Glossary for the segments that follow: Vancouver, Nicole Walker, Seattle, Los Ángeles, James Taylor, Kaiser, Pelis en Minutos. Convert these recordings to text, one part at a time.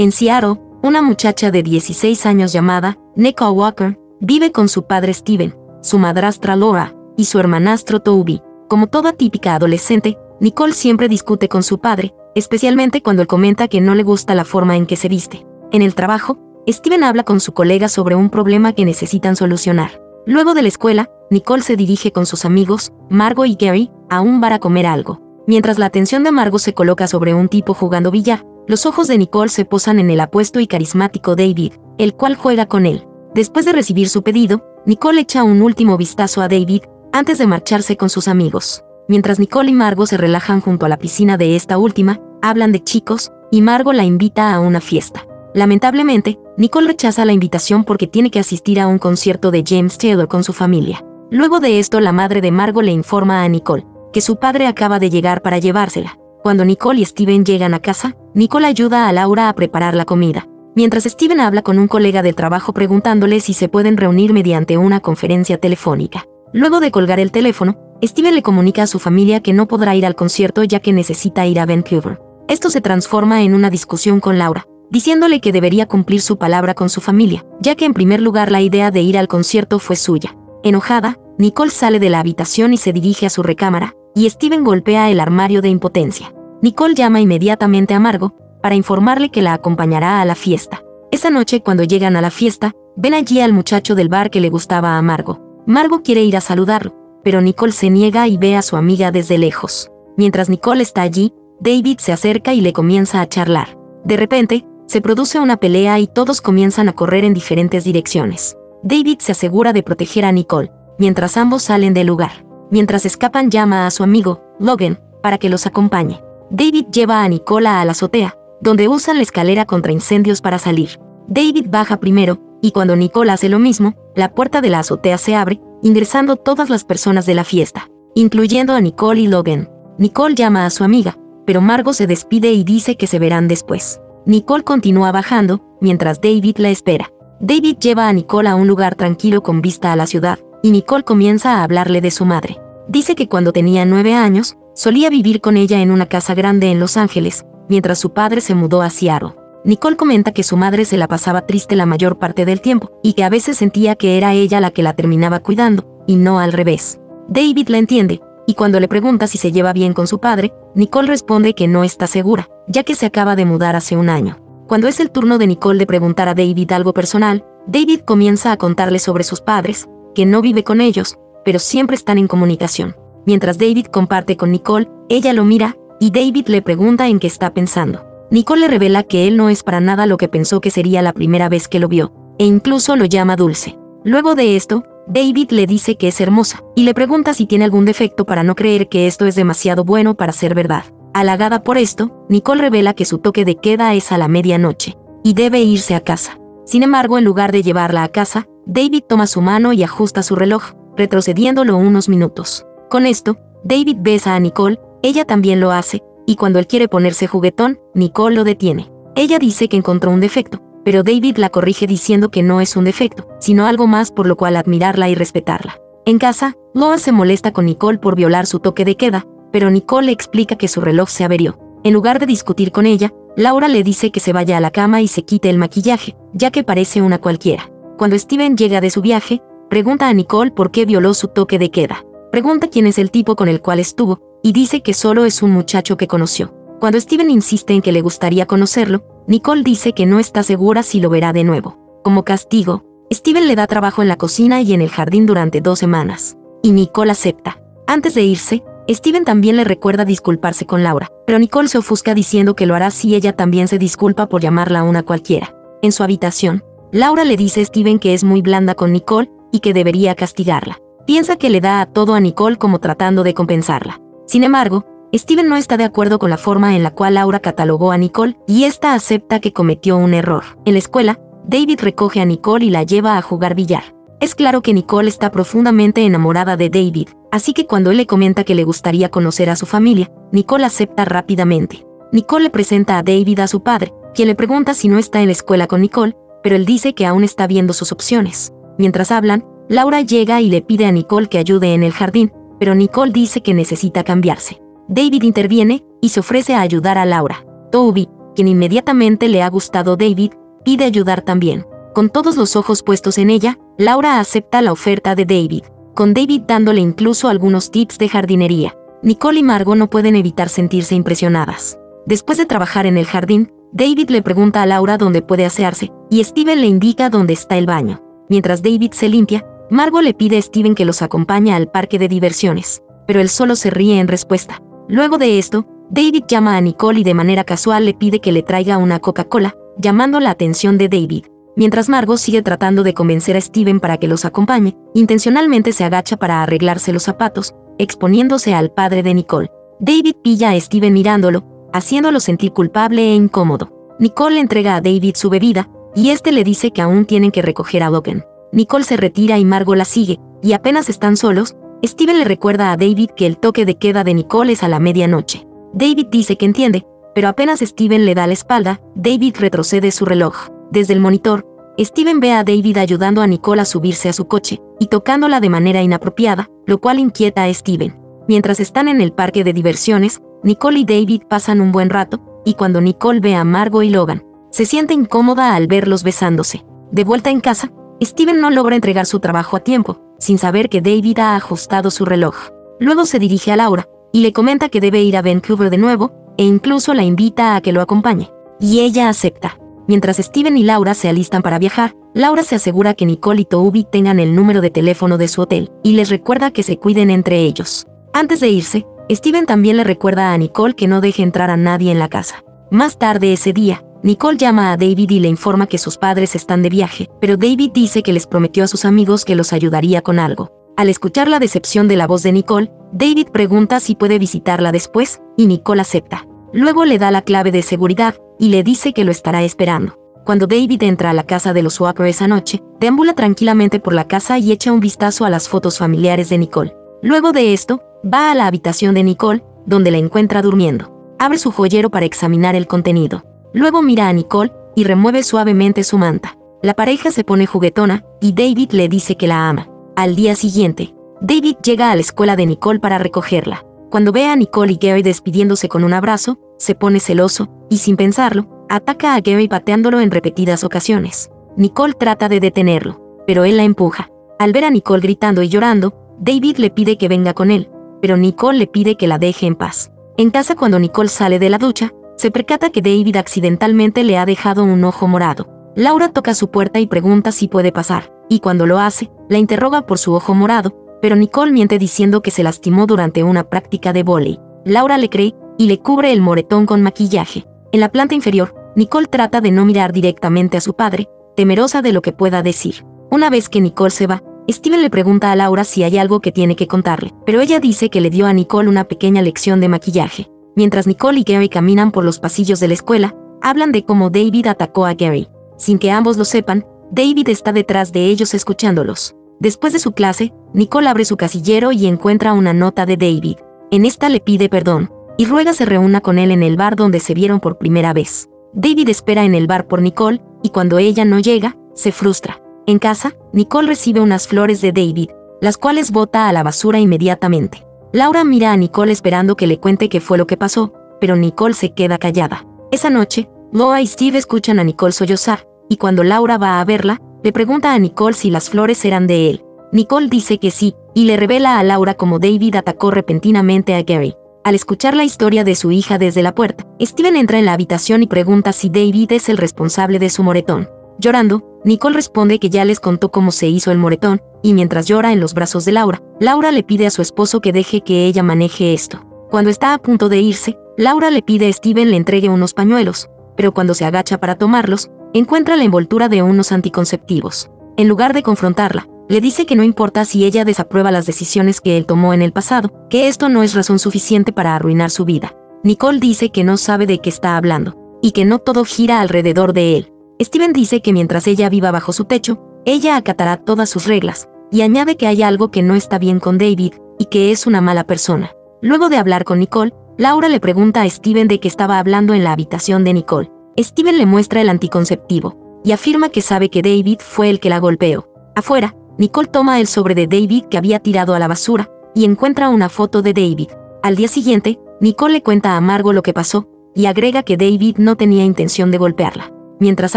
En Seattle, una muchacha de 16 años llamada Nicole Walker vive con su padre Steven, su madrastra Laura y su hermanastro Toby. Como toda típica adolescente, Nicole siempre discute con su padre, especialmente cuando él comenta que no le gusta la forma en que se viste. En el trabajo, Steven habla con su colega sobre un problema que necesitan solucionar. Luego de la escuela, Nicole se dirige con sus amigos, Margo y Gary, a un bar a comer algo. Mientras la atención de Margo se coloca sobre un tipo jugando billar, los ojos de Nicole se posan en el apuesto y carismático David, el cual juega con él. Después de recibir su pedido, Nicole echa un último vistazo a David antes de marcharse con sus amigos. Mientras Nicole y Margo se relajan junto a la piscina de esta última, hablan de chicos, y Margo la invita a una fiesta. Lamentablemente, Nicole rechaza la invitación porque tiene que asistir a un concierto de James Taylor con su familia. Luego de esto, la madre de Margo le informa a Nicole que su padre acaba de llegar para llevársela. Cuando Nicole y Steven llegan a casa, Nicole ayuda a Laura a preparar la comida. Mientras Steven habla con un colega del trabajo preguntándole si se pueden reunir mediante una conferencia telefónica. Luego de colgar el teléfono, Steven le comunica a su familia que no podrá ir al concierto ya que necesita ir a Vancouver. Esto se transforma en una discusión con Laura, diciéndole que debería cumplir su palabra con su familia, ya que en primer lugar la idea de ir al concierto fue suya. Enojada, Nicole sale de la habitación y se dirige a su recámara, y Steven golpea el armario de impotencia. Nicole llama inmediatamente a Margo para informarle que la acompañará a la fiesta. Esa noche, cuando llegan a la fiesta, ven allí al muchacho del bar que le gustaba a Margo. Margo quiere ir a saludarlo, pero Nicole se niega y ve a su amiga desde lejos. Mientras Nicole está allí, David se acerca y le comienza a charlar. De repente, se produce una pelea y todos comienzan a correr en diferentes direcciones. David se asegura de proteger a Nicole, mientras ambos salen del lugar. Mientras escapan, llama a su amigo, Logan, para que los acompañe. David lleva a Nicole a la azotea, donde usan la escalera contra incendios para salir. David baja primero, y cuando Nicole hace lo mismo, la puerta de la azotea se abre, ingresando todas las personas de la fiesta, incluyendo a Nicole y Logan. Nicole llama a su amiga, pero Margo se despide y dice que se verán después. Nicole continúa bajando, mientras David la espera. David lleva a Nicole a un lugar tranquilo con vista a la ciudad, y Nicole comienza a hablarle de su madre. Dice que cuando tenía 9 años, solía vivir con ella en una casa grande en Los Ángeles, mientras su padre se mudó a Seattle. Nicole comenta que su madre se la pasaba triste la mayor parte del tiempo, y que a veces sentía que era ella la que la terminaba cuidando, y no al revés. David la entiende, y cuando le pregunta si se lleva bien con su padre, Nicole responde que no está segura, ya que se acaba de mudar hace un año. Cuando es el turno de Nicole de preguntar a David algo personal, David comienza a contarle sobre sus padres, que no vive con ellos, pero siempre están en comunicación. Mientras David comparte con Nicole, ella lo mira, y David le pregunta en qué está pensando. Nicole le revela que él no es para nada lo que pensó que sería la primera vez que lo vio, e incluso lo llama dulce. Luego de esto, David le dice que es hermosa, y le pregunta si tiene algún defecto para no creer que esto es demasiado bueno para ser verdad. Halagada por esto, Nicole revela que su toque de queda es a la medianoche, y debe irse a casa. Sin embargo, en lugar de llevarla a casa, David toma su mano y ajusta su reloj, retrocediéndolo unos minutos. Con esto, David besa a Nicole, ella también lo hace, y cuando él quiere ponerse juguetón, Nicole lo detiene. Ella dice que encontró un defecto, pero David la corrige diciendo que no es un defecto, sino algo más por lo cual admirarla y respetarla. En casa, Laura se molesta con Nicole por violar su toque de queda, pero Nicole le explica que su reloj se averió. En lugar de discutir con ella, Laura le dice que se vaya a la cama y se quite el maquillaje, ya que parece una cualquiera. Cuando Steven llega de su viaje, pregunta a Nicole por qué violó su toque de queda. Pregunta quién es el tipo con el cual estuvo, y dice que solo es un muchacho que conoció. Cuando Steven insiste en que le gustaría conocerlo, Nicole dice que no está segura si lo verá de nuevo. Como castigo, Steven le da trabajo en la cocina y en el jardín durante 2 semanas, y Nicole acepta. Antes de irse, Steven también le recuerda disculparse con Laura, pero Nicole se ofusca diciendo que lo hará si ella también se disculpa por llamarla una cualquiera. En su habitación, Laura le dice a Steven que es muy blanda con Nicole y que debería castigarla. Piensa que le da a todo a Nicole como tratando de compensarla. Sin embargo, Steven no está de acuerdo con la forma en la cual Laura catalogó a Nicole y ésta acepta que cometió un error. En la escuela, David recoge a Nicole y la lleva a jugar billar. Es claro que Nicole está profundamente enamorada de David, así que cuando él le comenta que le gustaría conocer a su familia, Nicole acepta rápidamente. Nicole le presenta a David a su padre, quien le pregunta si no está en la escuela con Nicole, pero él dice que aún está viendo sus opciones. Mientras hablan, Laura llega y le pide a Nicole que ayude en el jardín, pero Nicole dice que necesita cambiarse. David interviene y se ofrece a ayudar a Laura. Toby, quien inmediatamente le ha gustado David, pide ayudar también. Con todos los ojos puestos en ella, Laura acepta la oferta de David, con David dándole incluso algunos tips de jardinería. Nicole y Margot no pueden evitar sentirse impresionadas. Después de trabajar en el jardín, David le pregunta a Laura dónde puede asearse, y Steven le indica dónde está el baño. Mientras David se limpia, Margot le pide a Steven que los acompañe al parque de diversiones, pero él solo se ríe en respuesta. Luego de esto, David llama a Nicole y de manera casual le pide que le traiga una Coca-Cola, llamando la atención de David. Mientras Margot sigue tratando de convencer a Steven para que los acompañe, intencionalmente se agacha para arreglarse los zapatos, exponiéndose al padre de Nicole. David pilla a Steven mirándolo, haciéndolo sentir culpable e incómodo. Nicole le entrega a David su bebida, y este le dice que aún tienen que recoger a Logan. Nicole se retira y Margot la sigue, y apenas están solos, Steven le recuerda a David que el toque de queda de Nicole es a la medianoche. David dice que entiende, pero apenas Steven le da la espalda, David retrocede su reloj. Desde el monitor, Steven ve a David ayudando a Nicole a subirse a su coche, y tocándola de manera inapropiada, lo cual inquieta a Steven. Mientras están en el parque de diversiones, Nicole y David pasan un buen rato, y cuando Nicole ve a Margot y Logan, se siente incómoda al verlos besándose. De vuelta en casa, Steven no logra entregar su trabajo a tiempo, sin saber que David ha ajustado su reloj. Luego se dirige a Laura, y le comenta que debe ir a Vancouver de nuevo, e incluso la invita a que lo acompañe. Y ella acepta. Mientras Steven y Laura se alistan para viajar, Laura se asegura que Nicole y Toby tengan el número de teléfono de su hotel, y les recuerda que se cuiden entre ellos. Antes de irse, Steven también le recuerda a Nicole que no deje entrar a nadie en la casa. Más tarde ese día, Nicole llama a David y le informa que sus padres están de viaje, pero David dice que les prometió a sus amigos que los ayudaría con algo. Al escuchar la decepción de la voz de Nicole, David pregunta si puede visitarla después, y Nicole acepta. Luego le da la clave de seguridad, y le dice que lo estará esperando. Cuando David entra a la casa de los Walker esa noche, deambula tranquilamente por la casa y echa un vistazo a las fotos familiares de Nicole. Luego de esto, va a la habitación de Nicole, donde la encuentra durmiendo. Abre su joyero para examinar el contenido. Luego mira a Nicole, y remueve suavemente su manta. La pareja se pone juguetona, y David le dice que la ama. Al día siguiente, David llega a la escuela de Nicole para recogerla. Cuando ve a Nicole y Gary despidiéndose con un abrazo, se pone celoso, y sin pensarlo, ataca a Gary pateándolo en repetidas ocasiones. Nicole trata de detenerlo, pero él la empuja. Al ver a Nicole gritando y llorando, David le pide que venga con él, pero Nicole le pide que la deje en paz. En casa, cuando Nicole sale de la ducha, se percata que David accidentalmente le ha dejado un ojo morado. Laura toca su puerta y pregunta si puede pasar, y cuando lo hace, la interroga por su ojo morado, pero Nicole miente diciendo que se lastimó durante una práctica de vóley. Laura le cree, y le cubre el moretón con maquillaje. En la planta inferior, Nicole trata de no mirar directamente a su padre, temerosa de lo que pueda decir. Una vez que Nicole se va, Steven le pregunta a Laura si hay algo que tiene que contarle, pero ella dice que le dio a Nicole una pequeña lección de maquillaje. Mientras Nicole y Gary caminan por los pasillos de la escuela, hablan de cómo David atacó a Gary. Sin que ambos lo sepan, David está detrás de ellos escuchándolos. Después de su clase, Nicole abre su casillero y encuentra una nota de David. En esta le pide perdón, y ruega se reúna con él en el bar donde se vieron por primera vez. David espera en el bar por Nicole, y cuando ella no llega, se frustra. En casa, Nicole recibe unas flores de David, las cuales bota a la basura inmediatamente. Laura mira a Nicole esperando que le cuente qué fue lo que pasó, pero Nicole se queda callada. Esa noche, Laura y Steve escuchan a Nicole sollozar, y cuando Laura va a verla, le pregunta a Nicole si las flores eran de él. Nicole dice que sí, y le revela a Laura cómo David atacó repentinamente a Gary. Al escuchar la historia de su hija desde la puerta, Steven entra en la habitación y pregunta si David es el responsable de su moretón. Llorando, Nicole responde que ya les contó cómo se hizo el moretón, y mientras llora en los brazos de Laura, Laura le pide a su esposo que deje que ella maneje esto. Cuando está a punto de irse, Laura le pide a Steven le entregue unos pañuelos, pero cuando se agacha para tomarlos, encuentra la envoltura de unos anticonceptivos. En lugar de confrontarla, le dice que no importa si ella desaprueba las decisiones que él tomó en el pasado, que esto no es razón suficiente para arruinar su vida. Nicole dice que no sabe de qué está hablando, y que no todo gira alrededor de él. Steven dice que mientras ella viva bajo su techo, ella acatará todas sus reglas, y añade que hay algo que no está bien con David, y que es una mala persona. Luego de hablar con Nicole, Laura le pregunta a Steven de qué estaba hablando en la habitación de Nicole. Steven le muestra el anticonceptivo, y afirma que sabe que David fue el que la golpeó. Afuera, Nicole toma el sobre de David que había tirado a la basura, y encuentra una foto de David. Al día siguiente, Nicole le cuenta a Margot lo que pasó, y agrega que David no tenía intención de golpearla. Mientras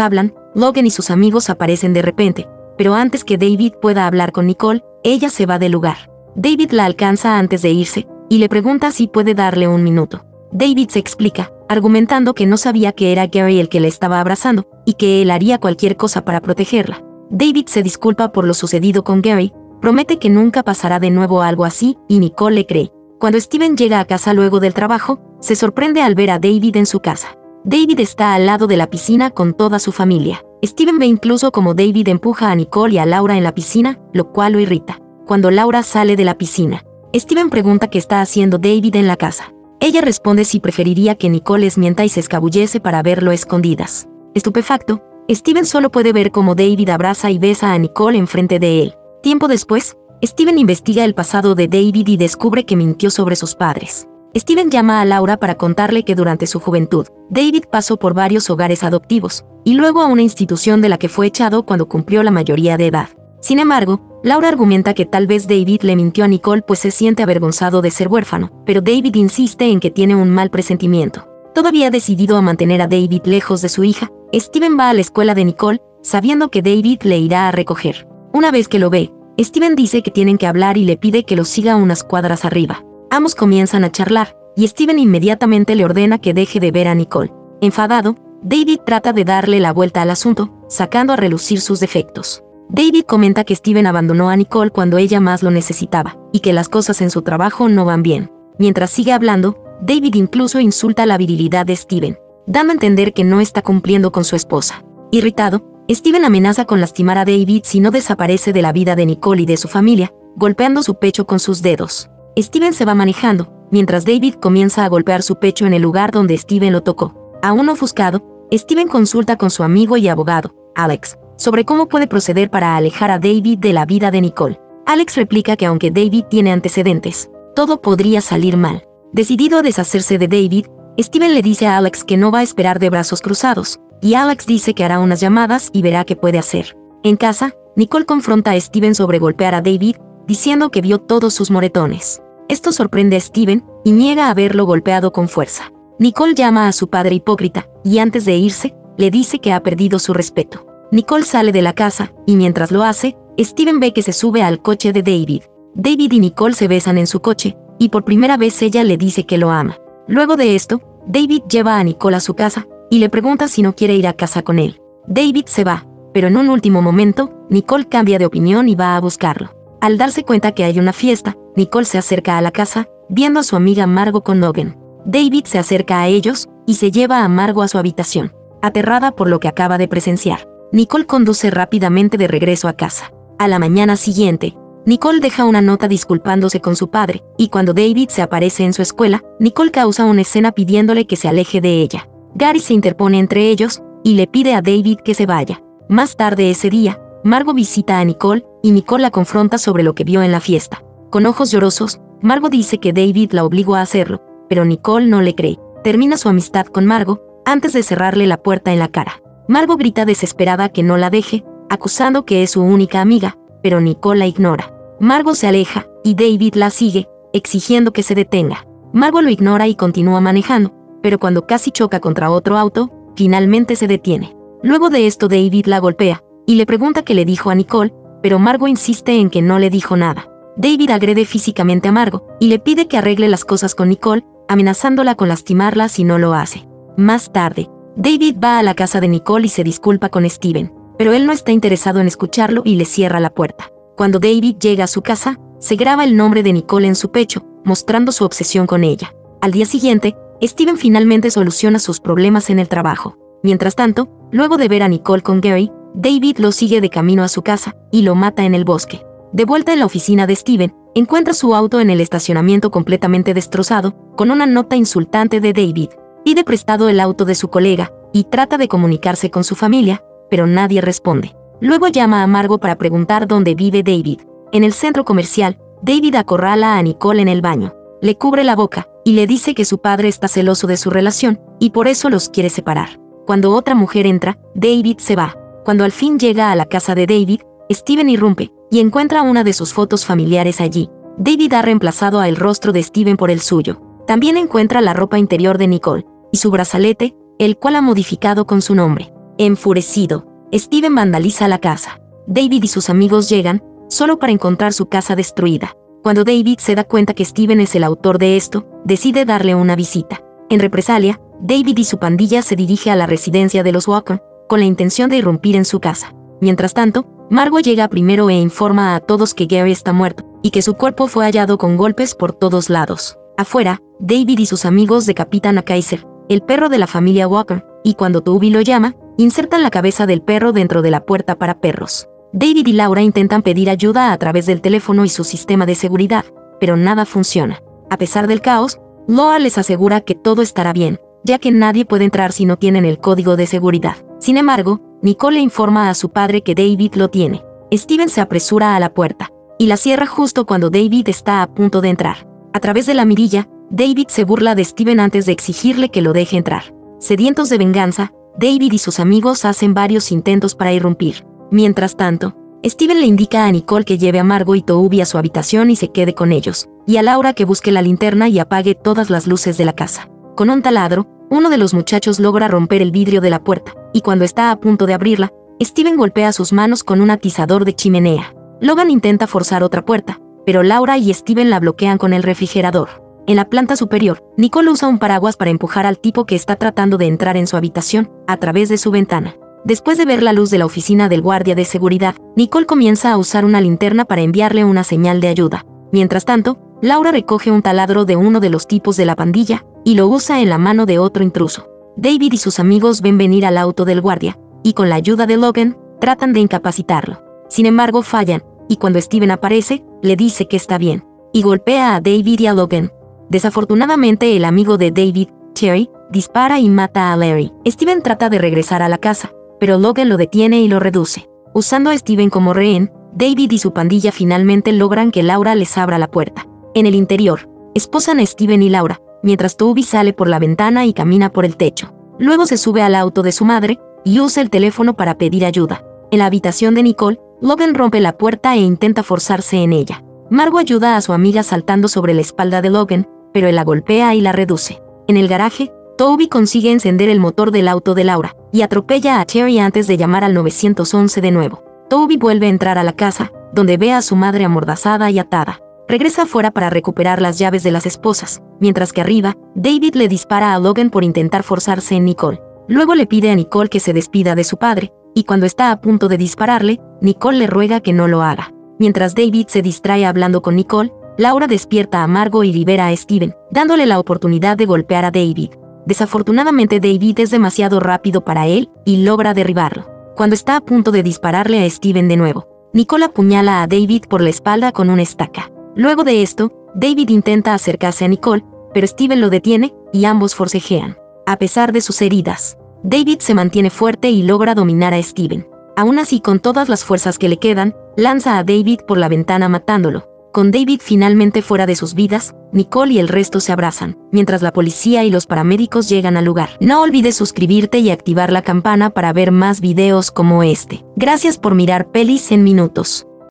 hablan, Logan y sus amigos aparecen de repente, pero antes que David pueda hablar con Nicole, ella se va del lugar. David la alcanza antes de irse, y le pregunta si puede darle un minuto. David se explica, argumentando que no sabía que era Gary el que la estaba abrazando, y que él haría cualquier cosa para protegerla. David se disculpa por lo sucedido con Gary, promete que nunca pasará de nuevo algo así, y Nicole le cree. Cuando Steven llega a casa luego del trabajo, se sorprende al ver a David en su casa. David está al lado de la piscina con toda su familia. Steven ve incluso como David empuja a Nicole y a Laura en la piscina, lo cual lo irrita. Cuando Laura sale de la piscina, Steven pregunta qué está haciendo David en la casa. Ella responde si preferiría que Nicole les mienta y se escabullece para verlo escondidas. Estupefacto, Steven solo puede ver cómo David abraza y besa a Nicole enfrente de él. Tiempo después, Steven investiga el pasado de David y descubre que mintió sobre sus padres. Steven llama a Laura para contarle que durante su juventud, David pasó por varios hogares adoptivos, y luego a una institución de la que fue echado cuando cumplió la mayoría de edad. Sin embargo, Laura argumenta que tal vez David le mintió a Nicole pues se siente avergonzado de ser huérfano, pero David insiste en que tiene un mal presentimiento. Todavía decidido a mantener a David lejos de su hija, Steven va a la escuela de Nicole, sabiendo que David le irá a recoger. Una vez que lo ve, Steven dice que tienen que hablar y le pide que lo siga unas cuadras arriba. Ambos comienzan a charlar, y Steven inmediatamente le ordena que deje de ver a Nicole. Enfadado, David trata de darle la vuelta al asunto, sacando a relucir sus defectos. David comenta que Steven abandonó a Nicole cuando ella más lo necesitaba, y que las cosas en su trabajo no van bien. Mientras sigue hablando, David incluso insulta la virilidad de Steven, dando a entender que no está cumpliendo con su esposa. Irritado, Steven amenaza con lastimar a David si no desaparece de la vida de Nicole y de su familia, golpeando su pecho con sus dedos. Steven se va manejando, mientras David comienza a golpear su pecho en el lugar donde Steven lo tocó. Aún ofuscado, Steven consulta con su amigo y abogado, Alex, sobre cómo puede proceder para alejar a David de la vida de Nicole. Alex replica que aunque David tiene antecedentes, todo podría salir mal. Decidido a deshacerse de David, Steven le dice a Alex que no va a esperar de brazos cruzados, y Alex dice que hará unas llamadas y verá qué puede hacer. En casa, Nicole confronta a Steven sobre golpear a David, diciendo que vio todos sus moretones. Esto sorprende a Steven, y niega haberlo golpeado con fuerza. Nicole llama a su padre hipócrita, y antes de irse, le dice que ha perdido su respeto. Nicole sale de la casa, y mientras lo hace, Steven ve que se sube al coche de David. David y Nicole se besan en su coche, y por primera vez ella le dice que lo ama. Luego de esto, David lleva a Nicole a su casa, y le pregunta si no quiere ir a casa con él. David se va, pero en un último momento, Nicole cambia de opinión y va a buscarlo. Al darse cuenta que hay una fiesta, Nicole se acerca a la casa, viendo a su amiga Margo con Logan. David se acerca a ellos, y se lleva a Margo a su habitación, aterrada por lo que acaba de presenciar. Nicole conduce rápidamente de regreso a casa. A la mañana siguiente, Nicole deja una nota disculpándose con su padre, y cuando David se aparece en su escuela, Nicole causa una escena pidiéndole que se aleje de ella. Gary se interpone entre ellos, y le pide a David que se vaya. Más tarde ese día, Margo visita a Nicole, y Nicole la confronta sobre lo que vio en la fiesta. Con ojos llorosos, Margo dice que David la obligó a hacerlo, pero Nicole no le cree. Termina su amistad con Margo, antes de cerrarle la puerta en la cara. Margo grita desesperada que no la deje, acusando que es su única amiga, pero Nicole la ignora. Margo se aleja, y David la sigue, exigiendo que se detenga. Margo lo ignora y continúa manejando, pero cuando casi choca contra otro auto, finalmente se detiene. Luego de esto David la golpea, y le pregunta qué le dijo a Nicole, pero Margo insiste en que no le dijo nada. David agrede físicamente a Margo, y le pide que arregle las cosas con Nicole, amenazándola con lastimarla si no lo hace. Más tarde, David va a la casa de Nicole y se disculpa con Steven, pero él no está interesado en escucharlo y le cierra la puerta. Cuando David llega a su casa, se graba el nombre de Nicole en su pecho, mostrando su obsesión con ella. Al día siguiente, Steven finalmente soluciona sus problemas en el trabajo. Mientras tanto, luego de ver a Nicole con Gary, David lo sigue de camino a su casa, y lo mata en el bosque. De vuelta en la oficina de Steven, encuentra su auto en el estacionamiento completamente destrozado, con una nota insultante de David. Pide prestado el auto de su colega, y trata de comunicarse con su familia, pero nadie responde. Luego llama a Margo para preguntar dónde vive David. En el centro comercial, David acorrala a Nicole en el baño, le cubre la boca, y le dice que su padre está celoso de su relación, y por eso los quiere separar. Cuando otra mujer entra, David se va. Cuando al fin llega a la casa de David, Steven irrumpe, y encuentra una de sus fotos familiares allí. David ha reemplazado el rostro de Steven por el suyo. También encuentra la ropa interior de Nicole, y su brazalete, el cual ha modificado con su nombre. Enfurecido, Steven vandaliza la casa. David y sus amigos llegan, solo para encontrar su casa destruida. Cuando David se da cuenta que Steven es el autor de esto, decide darle una visita. En represalia, David y su pandilla se dirige a la residencia de los Walker, con la intención de irrumpir en su casa. Mientras tanto, Margo llega primero e informa a todos que Gary está muerto, y que su cuerpo fue hallado con golpes por todos lados. Afuera, David y sus amigos decapitan a Kaiser, el perro de la familia Walker, y cuando Toby lo llama, insertan la cabeza del perro dentro de la puerta para perros. David y Laura intentan pedir ayuda a través del teléfono y su sistema de seguridad, pero nada funciona. A pesar del caos, Loa les asegura que todo estará bien, ya que nadie puede entrar si no tienen el código de seguridad. Sin embargo, Nicole informa a su padre que David lo tiene. Steven se apresura a la puerta, y la cierra justo cuando David está a punto de entrar. A través de la mirilla, David se burla de Steven antes de exigirle que lo deje entrar. Sedientos de venganza, David y sus amigos hacen varios intentos para irrumpir. Mientras tanto, Steven le indica a Nicole que lleve a Margo y Toby a su habitación y se quede con ellos, y a Laura que busque la linterna y apague todas las luces de la casa. Con un taladro, uno de los muchachos logra romper el vidrio de la puerta, y cuando está a punto de abrirla, Steven golpea sus manos con un atizador de chimenea. Logan intenta forzar otra puerta, pero Laura y Steven la bloquean con el refrigerador. En la planta superior, Nicole usa un paraguas para empujar al tipo que está tratando de entrar en su habitación, a través de su ventana. Después de ver la luz de la oficina del guardia de seguridad, Nicole comienza a usar una linterna para enviarle una señal de ayuda. Mientras tanto, Laura recoge un taladro de uno de los tipos de la pandilla, y lo usa en la mano de otro intruso. David y sus amigos ven venir al auto del guardia, y con la ayuda de Logan, tratan de incapacitarlo. Sin embargo, fallan, y cuando Steven aparece, le dice que está bien, y golpea a David y a Logan. Desafortunadamente, el amigo de David, Cherry, dispara y mata a Larry. Steven trata de regresar a la casa, pero Logan lo detiene y lo reduce. Usando a Steven como rehén, David y su pandilla finalmente logran que Laura les abra la puerta. En el interior, esposan a Steven y Laura, mientras Toby sale por la ventana y camina por el techo. Luego se sube al auto de su madre y usa el teléfono para pedir ayuda. En la habitación de Nicole, Logan rompe la puerta e intenta forzarse en ella. Margo ayuda a su amiga saltando sobre la espalda de Logan, pero él la golpea y la reduce. En el garaje, Toby consigue encender el motor del auto de Laura y atropella a Cherry antes de llamar al 911 de nuevo. Toby vuelve a entrar a la casa, donde ve a su madre amordazada y atada. Regresa afuera para recuperar las llaves de las esposas, mientras que arriba, David le dispara a Logan por intentar forzarse en Nicole. Luego le pide a Nicole que se despida de su padre, y cuando está a punto de dispararle, Nicole le ruega que no lo haga. Mientras David se distrae hablando con Nicole, Laura despierta a Margo y libera a Steven, dándole la oportunidad de golpear a David. Desafortunadamente, David es demasiado rápido para él y logra derribarlo. Cuando está a punto de dispararle a Steven de nuevo, Nicole apuñala a David por la espalda con una estaca. Luego de esto, David intenta acercarse a Nicole, pero Steven lo detiene y ambos forcejean. A pesar de sus heridas, David se mantiene fuerte y logra dominar a Steven. Aún así, con todas las fuerzas que le quedan, lanza a David por la ventana matándolo. Con David finalmente fuera de sus vidas, Nicole y el resto se abrazan, mientras la policía y los paramédicos llegan al lugar. No olvides suscribirte y activar la campana para ver más videos como este. Gracias por mirar Pelis en Minutos.